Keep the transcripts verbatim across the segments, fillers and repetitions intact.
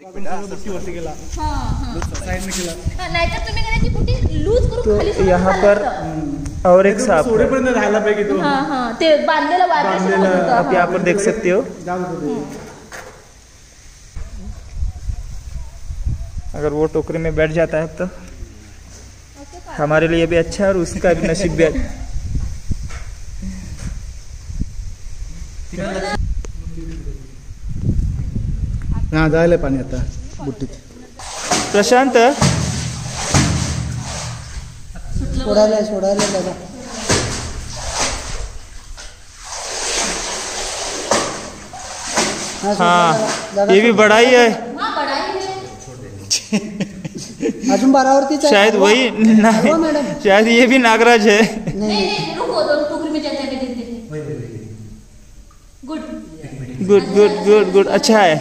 तो यहाँ पर और एक सांप आप यहाँ पर देख सकते हो। अगर वो टोकरी में बैठ जाता है तो हमारे लिए भी अच्छा और उसका भी नसीब भी अच्छा। ना जायला पानी आता बुट्टीत प्रशांत सोडायला सोडायला दादा हाँ ये भी बड़ा ही है अजून बारावरती शायद वही नहीं शायद ये भी नागराज है गुड गुड गुड गुड अच्छा है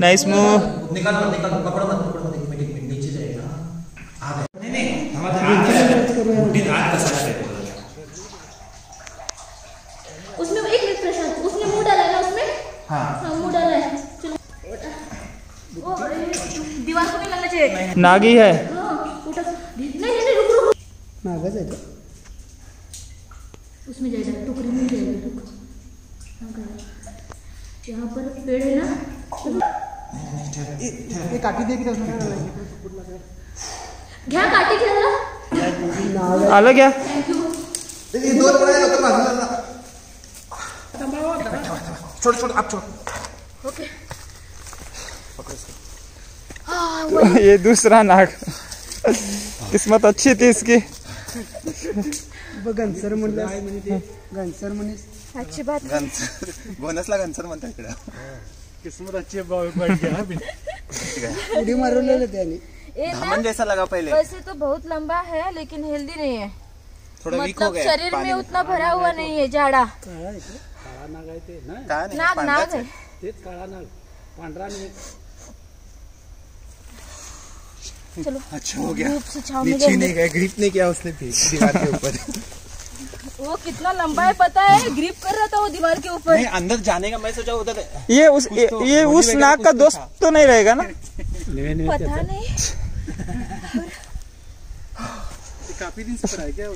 नाइस मूव निकाल निकाल कपड़ा मत कपड़ा मत मिनट मिनट नीचे जाएगा आ गया नहीं नहीं हमारा बुड्ढी दांत का साथ है उसमें एक मिनट प्रशांत उसने मुंह डाला ना उसमें हां हां मुंह डाला है चलो वो दीवार को नहीं लगना चाहिए नागी है हां उठा नहीं नहीं रुक रुक नागा जाएगा उसमें जाएगा टुकड़ी में जाएगा रुक यहां पर पेड़ है ना ये काटी दे घ्या काटी घ्या आलं घ्या छोड़ छोड़ आप छोड़ ओके ये दूसरा नाग किस्मत अच्छी थी इसकी घनसर म्हणलं घनसर म्हणीस अच्छी बात घनसर बोनसला घनसर म्हणतात इकडे किस्मत अच्छी है जैसा लगा पहले वैसे तो बहुत लंबा है लेकिन हेल्दी नहीं है थोड़ा मतलब वीक हो गया शरीर में उतना भरा हुआ नहीं है झाड़ा नाग नाग है चलो अच्छा हो गया नहीं गया ग्रिप नहीं किया उसने दीवार के ऊपर वो कितना लंबा है पता है ग्रिप कर रहा था वो दीवार के ऊपर नहीं अंदर जाने का मैं सोचा उधर ये उस ये, ये उस नाग का दोस्त तो नहीं रहेगा ना पता नहीं काफी दिन से पड़ा है क्या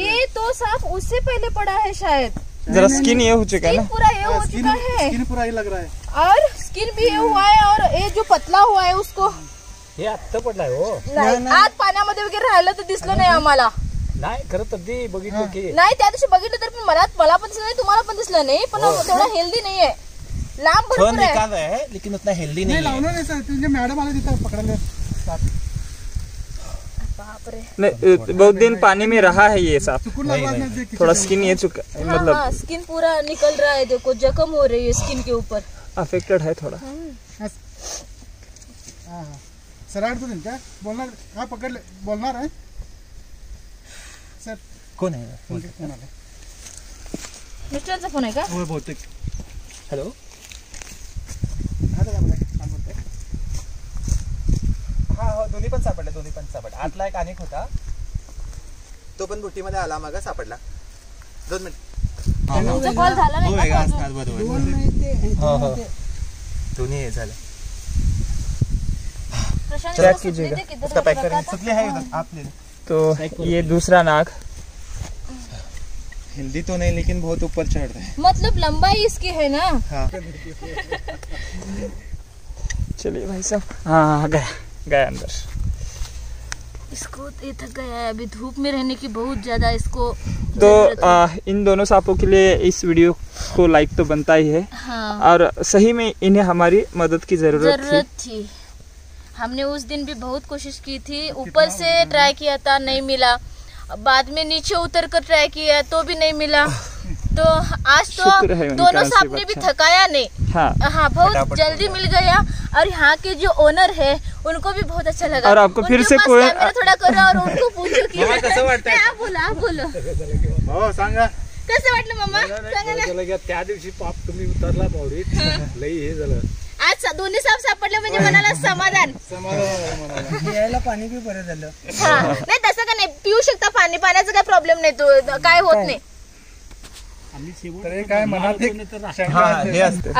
ये तो सांप उससे पहले पड़ा है शायद जरा स्किन ये हो चुका है ना पूरा ये हो चुका है स्किन पूरा ये लग रहा है और स्किन भी ये हुआ है और ये जो पतला हुआ है उसको हे आत्ता पडलाय हो आज पाण्यामध्ये वगैरे राहिलं तर दिसलं नाही आम्हाला नाही खरं तर दी बघितलं की नाही त्या दिवशी बघितलं तर पण मला मला पण दिसलं नाही तुम्हाला पण दिसलं नाही पण थोडा हेल्दी नाही आहे लांब भरपूर आहे थोडा निकाल आहे लेकिन उतना हेल्दी नाही आहे नाही लावणार नाही सर तुझे मॅडम आले तिथे पकडायला बाप रे नाही बहुत दिन पानी में रहा है ये सांप थोड़ा स्किन ये चुका मतलब स्किन पूरा निकल रहा है देखो जख्म हो रही है स्किन के ऊपर अफेक्टेड है थोड़ा हां सराड तो क्या बोलना हाँ पकड़ ले बोलना है सर कौन है मिस्टर से फोन है क्या वो बोलते हेलो हाँ हो दोन्ही पण सापडले दोन्ही पण सापडले आतला एक अनेक होता तो पण बुट्टीमध्ये आला मागा सापडला दोन मिनिट तुमचा कॉल झाला नाही का दोन मिनिट हो हो दोन्ही हे झालं चेक कीजिएगा उसका पैक करें सब ले है उधर आप ले तो ये दूसरा नाग हेल्दी तो नहीं लेकिन बहुत ऊपर चढ़ रहा है मतलब लंबाई इसकी है ना हाँ। चलिए भाई साहब हाँ गया गया अंदर इसको ये थक गया है अभी धूप में रहने की बहुत ज्यादा इसको तो आ, इन दोनों सांपों के लिए इस वीडियो को लाइक तो बनता ही है हाँ। और सही में इन्हें हमारी मदद की जरूरत थी हमने उस दिन भी बहुत कोशिश की थी ऊपर से ट्राई किया था नहीं मिला बाद में नीचे उतर कर ट्राई किया तो भी नहीं मिला तो आज तो दोनों सांप ने भी थकाया नहीं हाँ, हाँ बहुत जल्दी मिल गया और यहाँ के जो ओनर है उनको भी बहुत अच्छा लगा और आपको फिर से कोई थोड़ा करो और उनको पूछो कि आप बोलो आप बोलो कसं वाटलं मम्मा त्या दिवशी पाप तुम्ही उतरला आज दोन्ही साप सापडले म्हणजे मनाला समाधान समाधान यायला पाणी भी बरं झालं हां नाही तसं का नाही पिऊ शकता पाणी पाण्याचा काही प्रॉब्लेम नाही तो काय होत नाही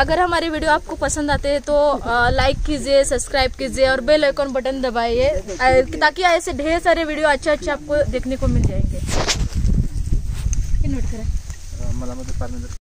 अगर हमारे वीडियो आपको पसंद आते हैं तो लाइक कीजिए, सब्सक्राइब कीजिए और बेल आइकॉन बटन दबाइए ताकि ऐसे ढेर सारे वीडियो अच्छे अच्छे आपको देखने को मिल जाएंगे।